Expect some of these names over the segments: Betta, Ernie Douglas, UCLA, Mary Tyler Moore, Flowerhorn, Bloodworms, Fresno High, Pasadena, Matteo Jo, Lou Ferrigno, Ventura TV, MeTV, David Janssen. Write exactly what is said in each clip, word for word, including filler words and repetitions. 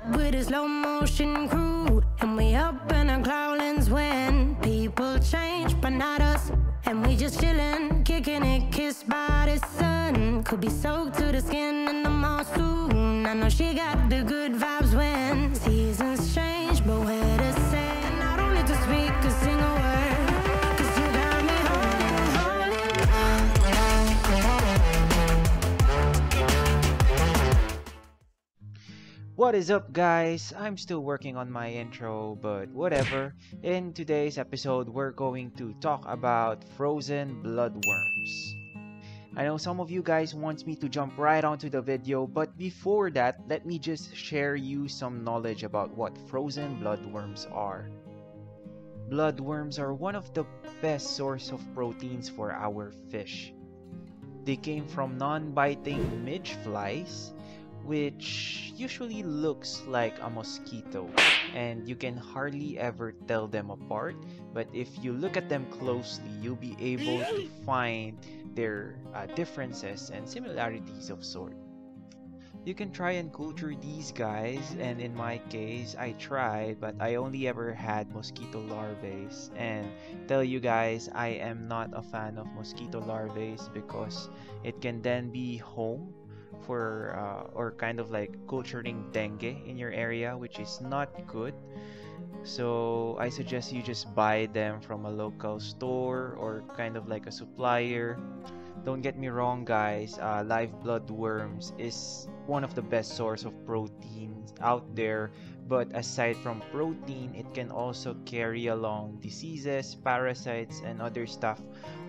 up with a slow motion crew, and we up in our growlings when people change, but not us. And we just chillin', kicking it, kissed by the sun. Could be soaked to the skin in the mall soon. I know she got the good vibes when seasons change, but where to say? And I don't need to speak a single word. What is up, guys? I'm still working on my intro, but whatever. In today's episode, we're going to talk about frozen bloodworms. I know some of you guys want me to jump right onto the video, but before that, let me just share you some knowledge about what frozen bloodworms are. Bloodworms are one of the best source of proteins for our fish. They came from non-biting midge flies, which usually looks like a mosquito, and you can hardly ever tell them apart, but if you look at them closely, you'll be able to find their uh, differences and similarities of sort. You can try and culture these guys, and in my case, I tried, but I only ever had mosquito larvae, and tell you guys, I am not a fan of mosquito larvae because it can then be home for uh, or kind of like culturing dengue in your area, which is not good. So I suggest you just buy them from a local store or kind of like a supplier. Don't get me wrong, guys, uh, live bloodworms is one of the best source of proteins out there, but aside from protein, it can also carry along diseases, parasites, and other stuff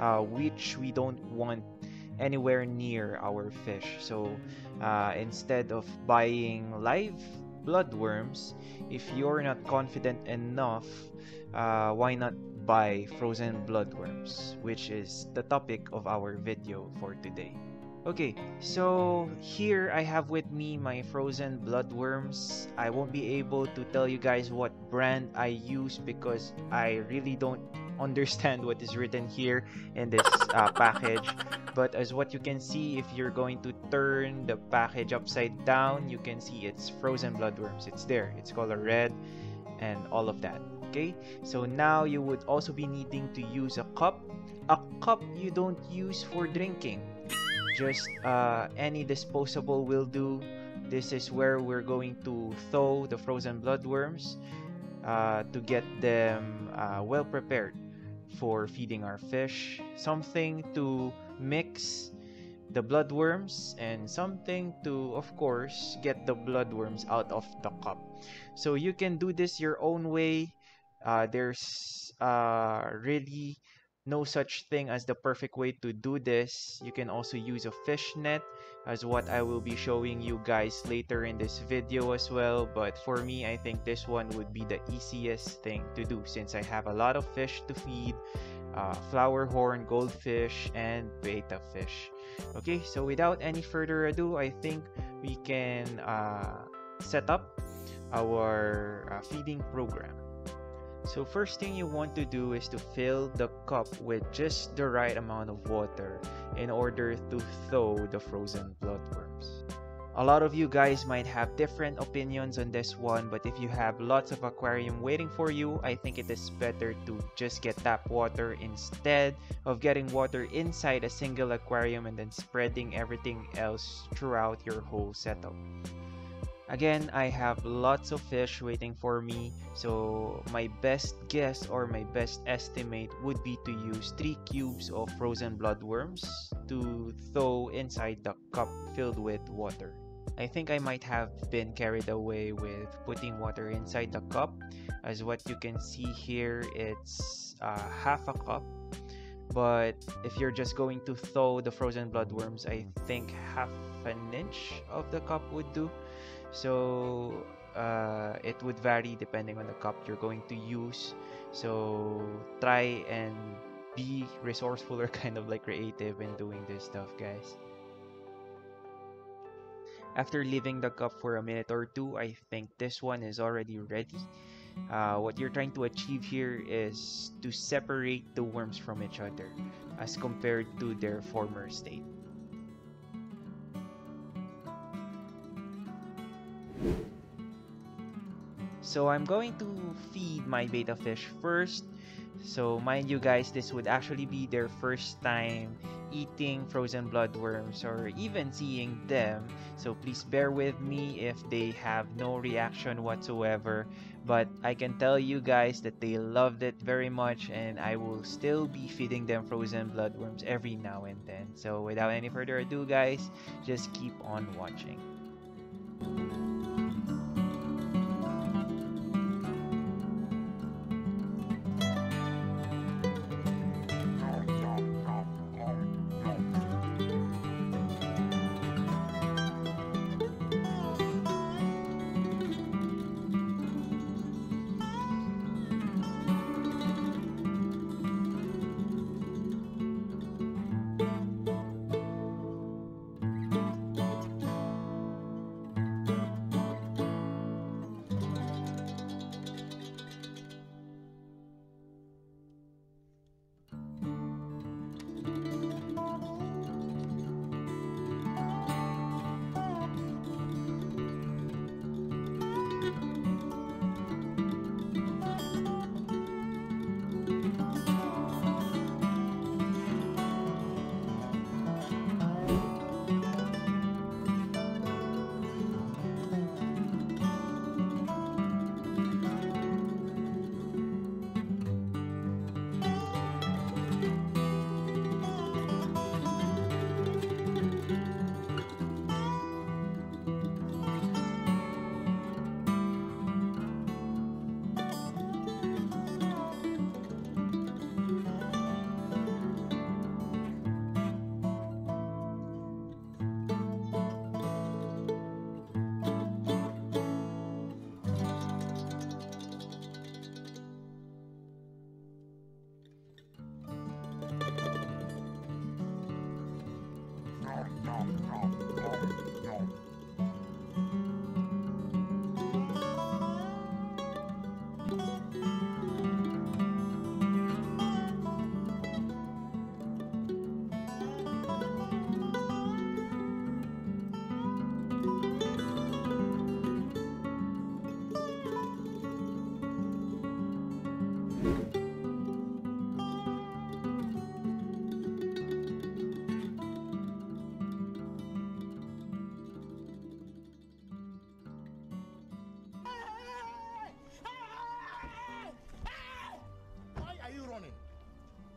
uh, which we don't want anywhere near our fish. So uh, instead of buying live bloodworms, if you're not confident enough, uh, why not buy frozen bloodworms, which is the topic of our video for today. Okay, so here I have with me my frozen bloodworms. I won't be able to tell you guys what brand I use because I really don't understand what is written here in this uh, package, but as what you can see, if you're going to turn the package upside down, you can see it's frozen bloodworms. It's there, it's color red and all of that. Okay, so now you would also be needing to use a cup a cup you don't use for drinking, just uh, any disposable will do. This is where we're going to thaw the frozen bloodworms uh, to get them uh, well prepared for feeding our fish. Something to mix the bloodworms and something to, of course, get the bloodworms out of the cup. So you can do this your own way. Uh, there's uh, really no such thing as the perfect way to do this. You can also use a fish net, as what I will be showing you guys later in this video as well, but for me, I think this one would be the easiest thing to do since I have a lot of fish to feed. Uh, Flowerhorn, goldfish, and betta fish. Okay, so without any further ado, I think we can uh, set up our uh, feeding program. So first thing you want to do is to fill the cup with just the right amount of water in order to thaw the frozen bloodworms. A lot of you guys might have different opinions on this one, but if you have lots of aquarium waiting for you, I think it is better to just get tap water instead of getting water inside a single aquarium and then spreading everything else throughout your whole setup. Again, I have lots of fish waiting for me, so my best guess or my best estimate would be to use three cubes of frozen bloodworms to thaw inside the cup filled with water. I think I might have been carried away with putting water inside the cup. As what you can see here, it's uh, half a cup. But if you're just going to thaw the frozen bloodworms, I think half an inch of the cup would do. So uh, it would vary depending on the cup you're going to use. So try and be resourceful or kind of like creative in doing this stuff, guys. After leaving the cup for a minute or two, I think this one is already ready. Uh, what you're trying to achieve here is to separate the worms from each other as compared to their former state. So I'm going to feed my betta fish first. So mind you guys, this would actually be their first time eating frozen bloodworms or even seeing them. So please bear with me if they have no reaction whatsoever. But I can tell you guys that they loved it very much, and I will still be feeding them frozen bloodworms every now and then. So without any further ado guys, just keep on watching.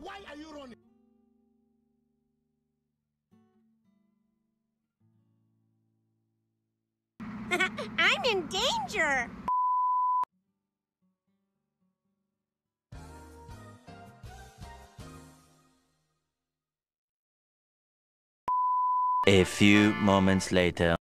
Why are you running? I'm in danger! A few moments later.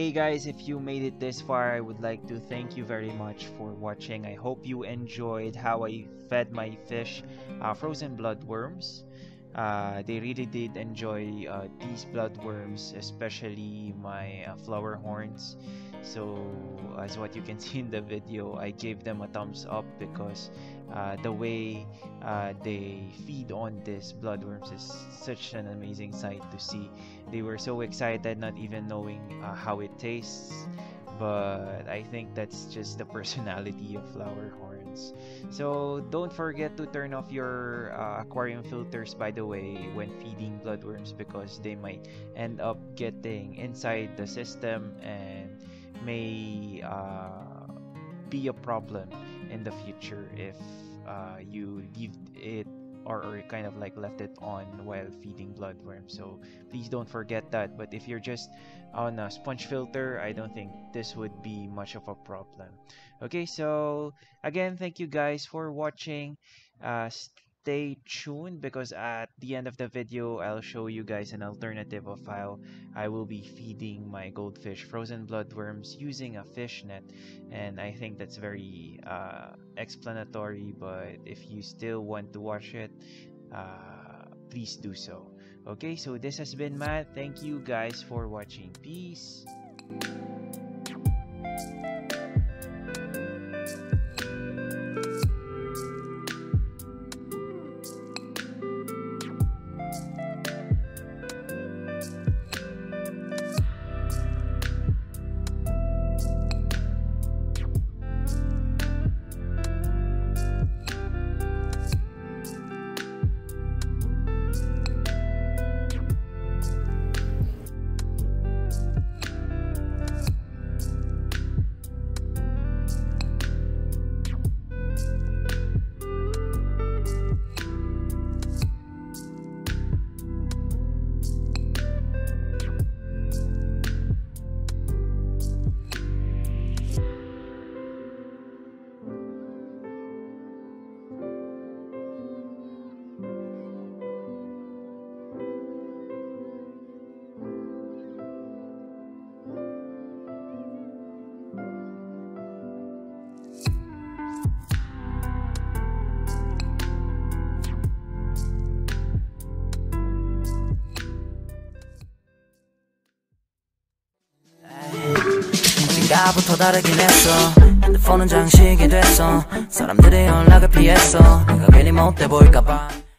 Hey guys, if you made it this far, I would like to thank you very much for watching. I hope you enjoyed how I fed my fish uh, frozen bloodworms. Uh, they really did enjoy uh, these bloodworms, especially my uh, flower horns. So as what you can see in the video, I gave them a thumbs up because uh, the way uh, they feed on these bloodworms is such an amazing sight to see. They were so excited, not even knowing uh, how it tastes, but I think that's just the personality of flower horns. So don't forget to turn off your uh, aquarium filters, by the way, when feeding bloodworms, because they might end up getting inside the system and may uh, be a problem in the future if uh, you leave it or, or kind of like left it on while feeding bloodworms. So please don't forget that. But if you're just on a sponge filter, I don't think this would be much of a problem. Okay, so again, thank you guys for watching. Uh, stay tuned, because at the end of the video, I'll show you guys an alternative of how I will be feeding my goldfish frozen bloodworms using a fish net. And I think that's very uh, explanatory, but if you still want to watch it, uh, please do so. Okay, so this has been Matt. Thank you guys for watching. Peace. 나부터 다르긴 했어. 핸드폰은 장식이 됐어. 사람들의 연락을 피했어. 내가 괜히 못돼 볼까봐.